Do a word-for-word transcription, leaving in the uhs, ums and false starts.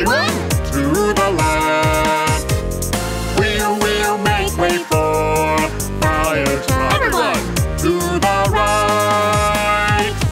everyone!